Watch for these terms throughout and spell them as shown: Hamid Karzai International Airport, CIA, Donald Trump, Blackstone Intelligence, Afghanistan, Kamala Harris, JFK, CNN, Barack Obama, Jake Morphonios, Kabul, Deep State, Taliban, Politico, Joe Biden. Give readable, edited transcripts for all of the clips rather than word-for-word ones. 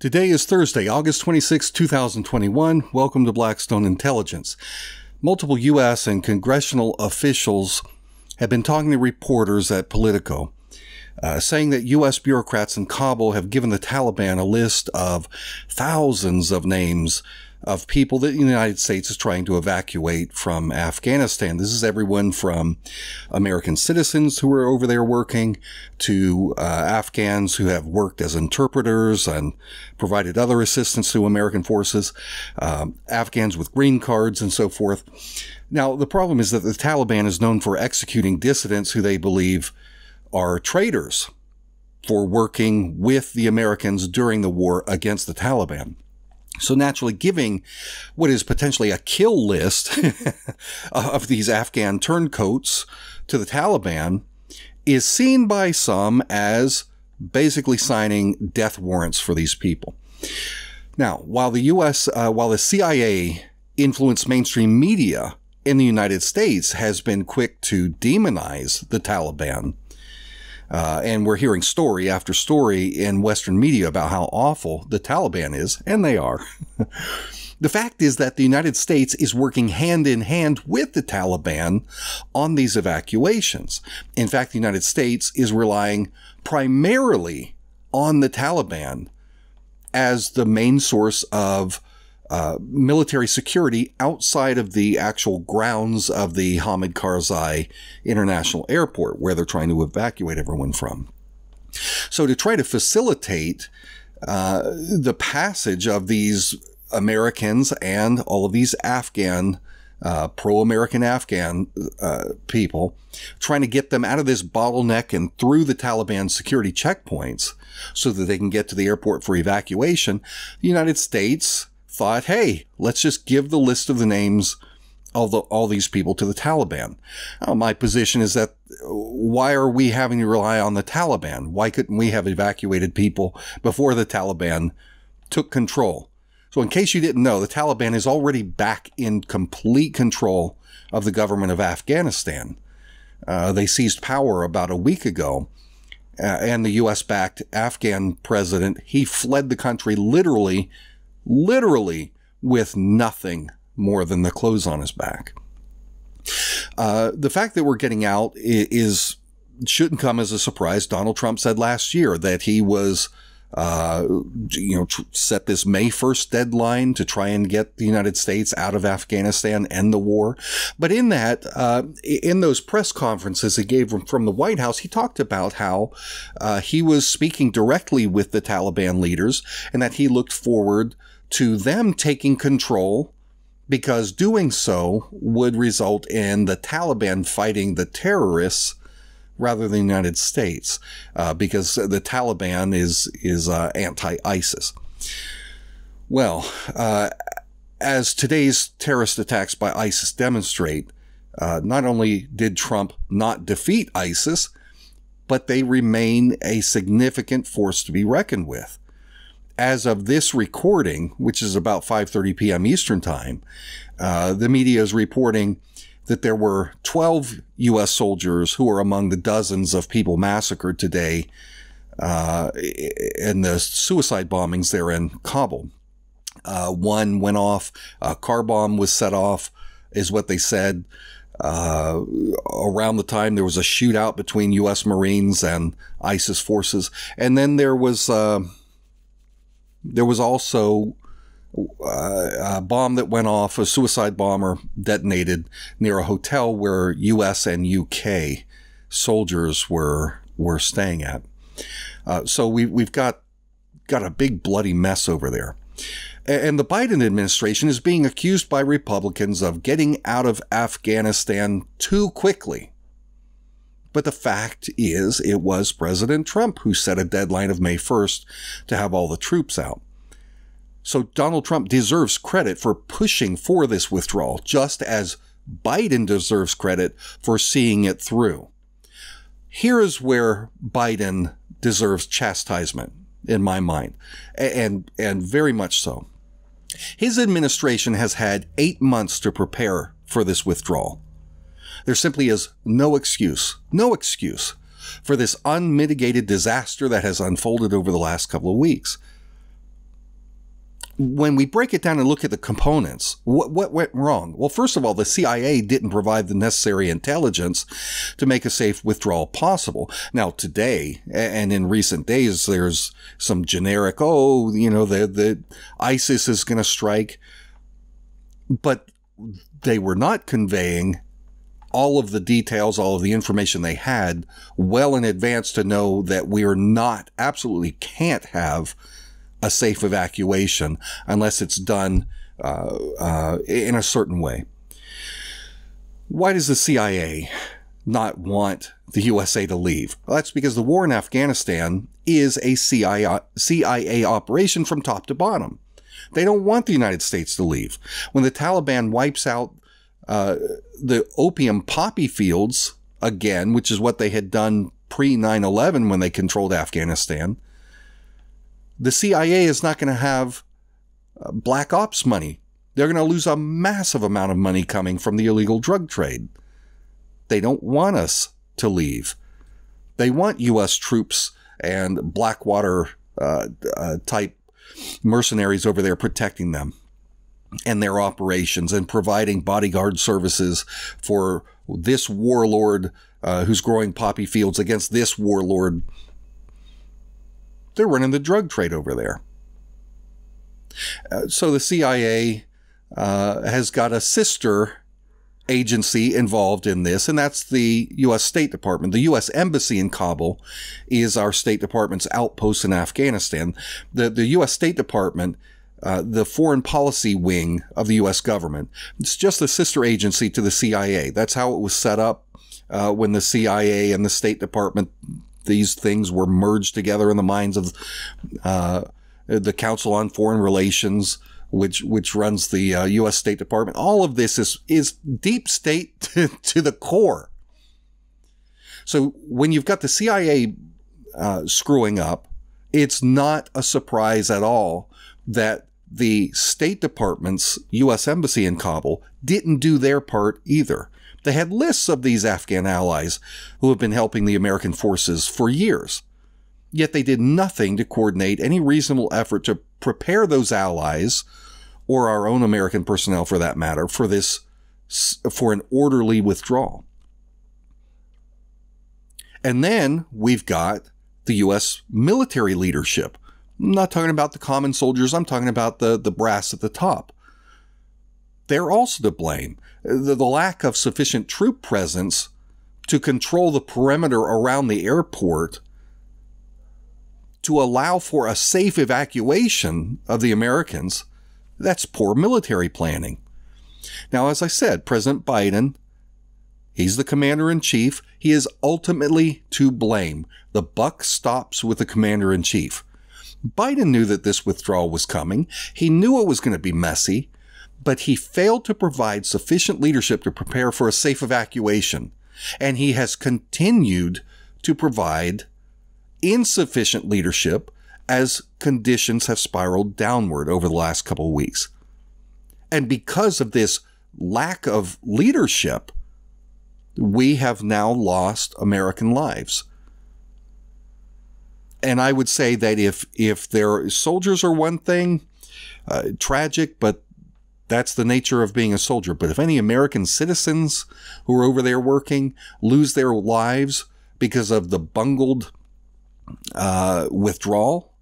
Today is Thursday, August 26, 2021. Welcome to Blackstone Intelligence. Multiple U.S. and congressional officials have been talking to reporters at Politico, saying that U.S. bureaucrats in Kabul have given the Taliban a list of thousands of names of people that the United States is trying to evacuate from Afghanistan. This is everyone from American citizens who are over there working to Afghans who have worked as interpreters and provided other assistance to American forces, Afghans with green cards and so forth. Now, the problem is that the Taliban is known for executing dissidents who they believe are traitors for working with the Americans during the war against the Taliban. So naturally, giving what is potentially a kill list of these Afghan turncoats to the Taliban is seen by some as basically signing death warrants for these people. Now, while the CIA influenced mainstream media in the United States has been quick to demonize the Taliban, and we're hearing story after story in Western media about how awful the Taliban is, and they are. The fact is that the United States is working hand in hand with the Taliban on these evacuations. In fact, the United States is relying primarily on the Taliban as the main source of military security outside of the actual grounds of the Hamid Karzai International Airport, where they're trying to evacuate everyone from. So to try to facilitate the passage of these Americans and all of these Afghan, pro-American Afghan people, trying to get them out of this bottleneck and through the Taliban security checkpoints so that they can get to the airport for evacuation, the United States thought, hey, let's just give the list of the names of all these people to the Taliban. Now, my position is that why are we having to rely on the Taliban? Why couldn't we have evacuated people before the Taliban took control? So in case you didn't know, the Taliban is already back in complete control of the government of Afghanistan. They seized power about a week ago. And the U.S.-backed Afghan president, he fled the country literally with nothing more than the clothes on his back. The fact that we're getting out shouldn't come as a surprise. Donald Trump said last year that he was, set this May 1st deadline to try and get the United States out of Afghanistan and the war. But in that, in those press conferences he gave from the White House, he talked about how he was speaking directly with the Taliban leaders and that he looked forward to them taking control, because doing so would result in the Taliban fighting the terrorists rather than the United States, because the Taliban is anti-ISIS. Well, as today's terrorist attacks by ISIS demonstrate, not only did Trump not defeat ISIS, but they remain a significant force to be reckoned with. As of this recording, which is about 5:30 p.m. Eastern time, the media is reporting that there were 12 U.S. soldiers who were among the dozens of people massacred today in the suicide bombings there in Kabul. One went off, a car bomb was set off, is what they said. Around the time there was a shootout between U.S. Marines and ISIS forces. And then there was also a bomb that went off, a suicide bomber detonated near a hotel where U.S. and U.K. soldiers were staying at. So we've got a big bloody mess over there. And the Biden administration is being accused by Republicans of getting out of Afghanistan too quickly. But the fact is, it was President Trump who set a deadline of May 1st to have all the troops out. So Donald Trump deserves credit for pushing for this withdrawal, just as Biden deserves credit for seeing it through. Here is where Biden deserves chastisement, in my mind, and very much so. His administration has had 8 months to prepare for this withdrawal. There simply is no excuse for this unmitigated disaster that has unfolded over the last couple of weeks. when we break it down and look at the components, what went wrong? Well, first of all, the CIA didn't provide the necessary intelligence to make a safe withdrawal possible. Now, today and in recent days, there's some generic, oh, you know, the ISIS is going to strike. But they were not conveying all of the details, all of the information they had well in advance to know that we are not, absolutely can't have a safe evacuation unless it's done in a certain way. Why does the CIA not want the USA to leave? Well, that's because the war in Afghanistan is a CIA operation from top to bottom. They don't want the United States to leave. When the Taliban wipes out the opium poppy fields again, which is what they had done pre-9/11 when they controlled Afghanistan, the CIA is not going to have black ops money. They're going to lose a massive amount of money coming from the illegal drug trade. They don't want us to leave. They want U.S. troops and Blackwater type mercenaries over there protecting them and their operations and providing bodyguard services for this warlord who's growing poppy fields against this warlord. They're running the drug trade over there. So the CIA has got a sister agency involved in this, and that's the U.S. State Department. The U.S. Embassy in Kabul is our State Department's outpost in Afghanistan. The U.S. State Department, the foreign policy wing of the U.S. government, it's just a sister agency to the CIA. That's how it was set up when the CIA and the State Department, these things were merged together in the minds of the Council on Foreign Relations, which runs the U.S. State Department. All of this is deep state to the core. So when you've got the CIA screwing up, it's not a surprise at all that the State Department's U.S. Embassy in Kabul didn't do their part either. They had lists of these Afghan allies who have been helping the American forces for years, yet they did nothing to coordinate any reasonable effort to prepare those allies, or our own American personnel for that matter, for an orderly withdrawal. And then we've got the U.S. military leadership. I'm not talking about the common soldiers. I'm talking about the brass at the top. They're also to blame. The lack of sufficient troop presence to control the perimeter around the airport to allow for a safe evacuation of the Americans, that's poor military planning. Now, as I said, President Biden, he's the commander-in-chief. He is ultimately to blame. The buck stops with the commander-in-chief. Biden knew that this withdrawal was coming. He knew it was going to be messy, but he failed to provide sufficient leadership to prepare for a safe evacuation, and he has continued to provide insufficient leadership as conditions have spiraled downward over the last couple of weeks. And because of this lack of leadership, we have now lost American lives. And I would say that if their soldiers are one thing, tragic, but that's the nature of being a soldier. But if any American citizens who are over there working lose their lives because of the bungled withdrawal,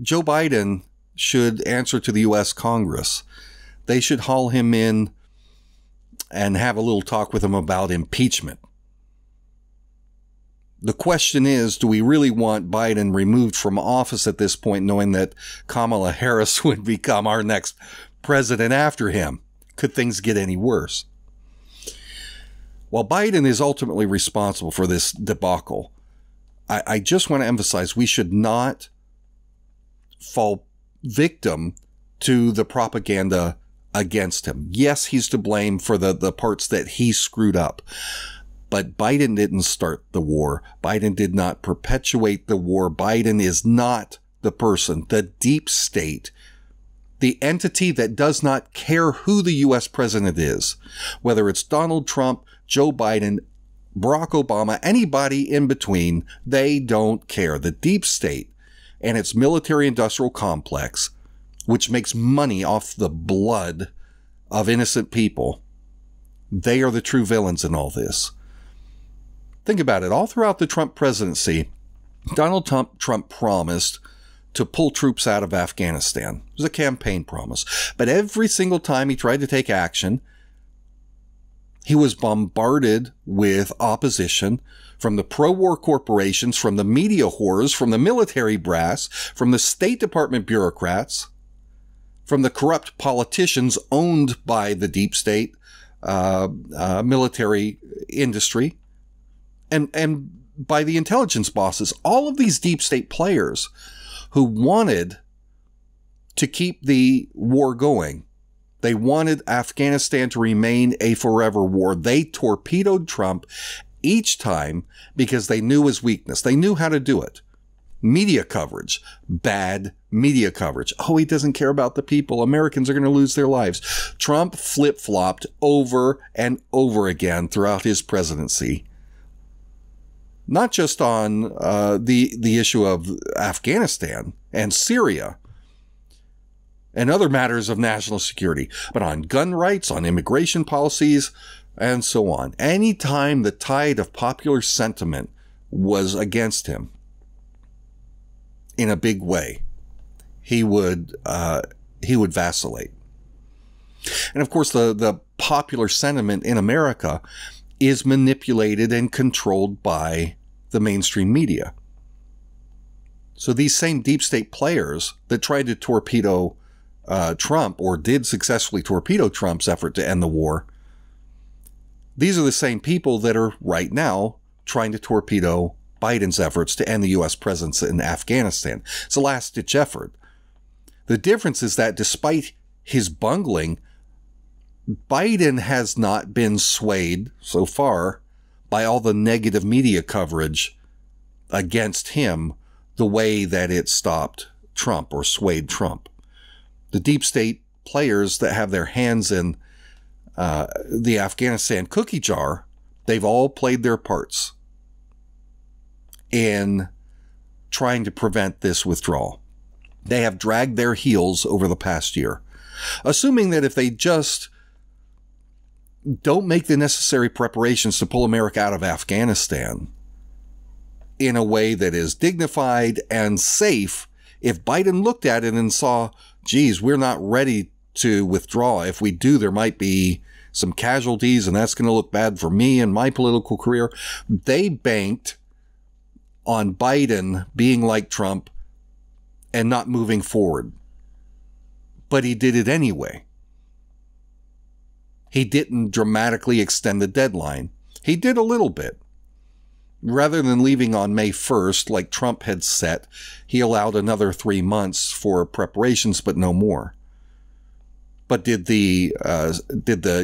Joe Biden should answer to the U.S. Congress. They should haul him in and have a little talk with him about impeachment. The question is, do we really want Biden removed from office at this point, knowing that Kamala Harris would become our next president after him? Could things get any worse? While Biden is ultimately responsible for this debacle, I just want to emphasize we should not fall victim to the propaganda against him. Yes, he's to blame for the parts that he screwed up, but Biden didn't start the war. Biden did not perpetuate the war. Biden is not the person. The deep state, the entity that does not care who the U.S. president is, whether it's Donald Trump, Joe Biden, Barack Obama, anybody in between, they don't care. The deep state and its military industrial complex which makes money off the blood of innocent people, they are the true villains in all this. Think about it. All throughout the Trump presidency, Donald Trump promised to pull troops out of Afghanistan. It was a campaign promise. But every single time he tried to take action, he was bombarded with opposition from the pro-war corporations, from the media whores, from the military brass, from the State Department bureaucrats, from the corrupt politicians owned by the deep state military industry, and by the intelligence bosses. All of these deep state players who wanted to keep the war going. They wanted Afghanistan to remain a forever war. They torpedoed Trump each time because they knew his weakness. They knew how to do it. Media coverage, bad media coverage. Oh, he doesn't care about the people. Americans are going to lose their lives. Trump flip-flopped over and over again throughout his presidency. Not just on the issue of Afghanistan and Syria and other matters of national security, but on gun rights, on immigration policies, and so on. Anytime the tide of popular sentiment was against him in a big way, he would vacillate. And of course, the popular sentiment in America is manipulated and controlled by the mainstream media. So these same deep state players that tried to torpedo Trump, or did successfully torpedo Trump's effort to end the war, these are the same people that are right now trying to torpedo Biden's efforts to end the U.S. presence in Afghanistan. It's a last-ditch effort. The difference is that despite his bungling, Biden has not been swayed so far by all the negative media coverage against him the way that it stopped Trump or swayed Trump. The deep state players that have their hands in the Afghanistan cookie jar, they've all played their parts in trying to prevent this withdrawal. They have dragged their heels over the past year, assuming that if they just don't make the necessary preparations to pull America out of Afghanistan in a way that is dignified and safe, if Biden looked at it and saw, geez, we're not ready to withdraw. If we do, there might be some casualties, and that's going to look bad for me and my political career. They banked on Biden being like Trump and not moving forward. But he did it anyway. He didn't dramatically extend the deadline. He did a little bit. Rather than leaving on May 1st, like Trump had set, he allowed another 3 months for preparations, but no more. But did the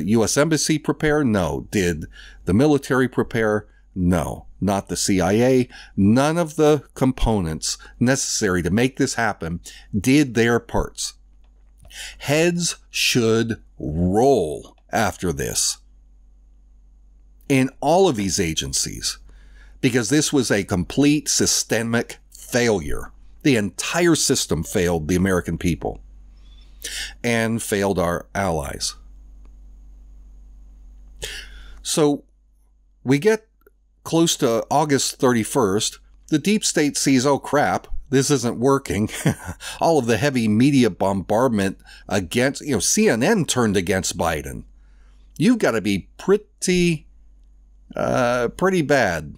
U.S. Embassy prepare? No. Did the military prepare? No. Not the CIA. None of the components necessary to make this happen did their parts. Heads should roll after this in all of these agencies, because this was a complete systemic failure. The entire system failed the American people and failed our allies. So we get close to August 31st. The deep state sees, oh crap, this isn't working. All of the heavy media bombardment against, you know, CNN turned against Biden. You've got to be pretty bad.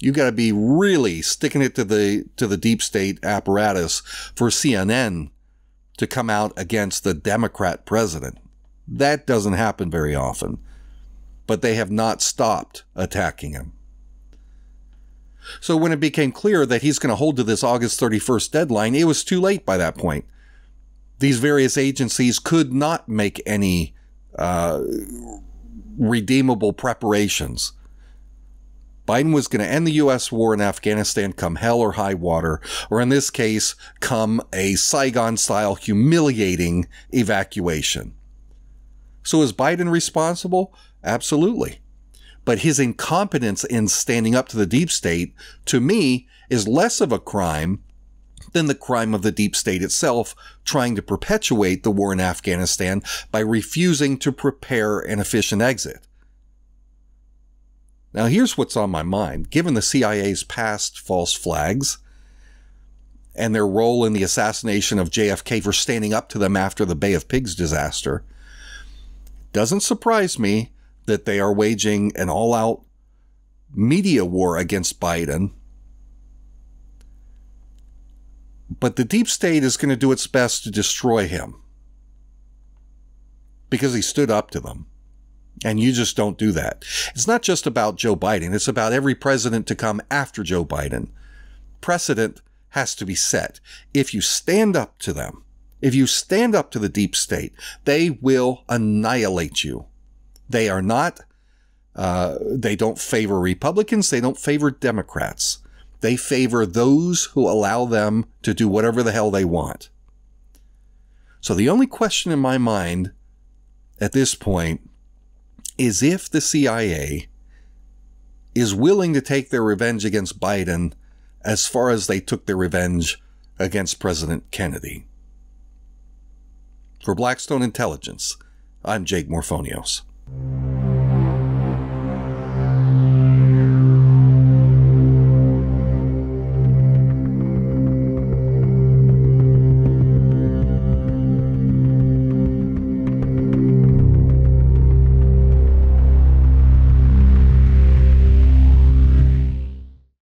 You've got to be really sticking it to the deep state apparatus for CNN to come out against the Democrat president. That doesn't happen very often, but they have not stopped attacking him. So when it became clear that he's going to hold to this August 31st deadline, it was too late by that point. These various agencies could not make any redeemable preparations. Biden was going to end the U.S. war in Afghanistan come hell or high water, or in this case, come a Saigon-style humiliating evacuation. So is Biden responsible? Absolutely. But his incompetence in standing up to the deep state, to me, is less of a crime than the crime of the deep state itself, trying to perpetuate the war in Afghanistan by refusing to prepare an efficient exit. Now here's what's on my mind. Given the CIA's past false flags and their role in the assassination of JFK for standing up to them after the Bay of Pigs disaster, it doesn't surprise me that they are waging an all-out media war against Biden. But the deep state is going to do its best to destroy him because he stood up to them. And you just don't do that. It's not just about Joe Biden. It's about every president to come after Joe Biden. Precedent has to be set. If you stand up to them, if you stand up to the deep state, they will annihilate you. They are not, they don't favor Republicans. They don't favor Democrats. They favor those who allow them to do whatever the hell they want. So the only question in my mind at this point is if the CIA is willing to take their revenge against Biden as far as they took their revenge against President Kennedy. For Blackstone Intelligence, I'm Jake Morphonios.